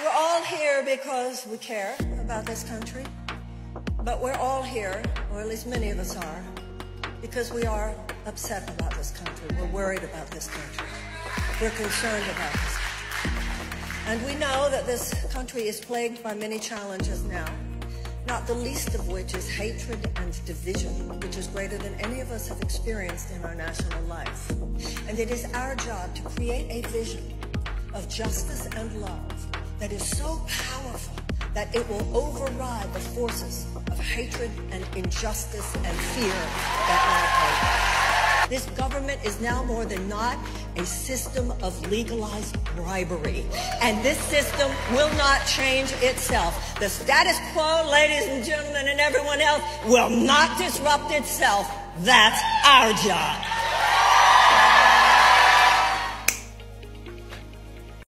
We're all here because we care about this country, but we're all here, or at least many of us are, because we are upset about this country. We're worried about this country. We're concerned about this country. And we know that this country is plagued by many challenges now, not the least of which is hatred and division, which is greater than any of us have experienced in our national life. And it is our job to create a vision of justice and love that is so powerful that it will override the forces of hatred and injustice and fear that now. This government is now more than not a system of legalized bribery, and this system will not change itself. The status quo, ladies and gentlemen, and everyone else, will not disrupt itself. That's our job.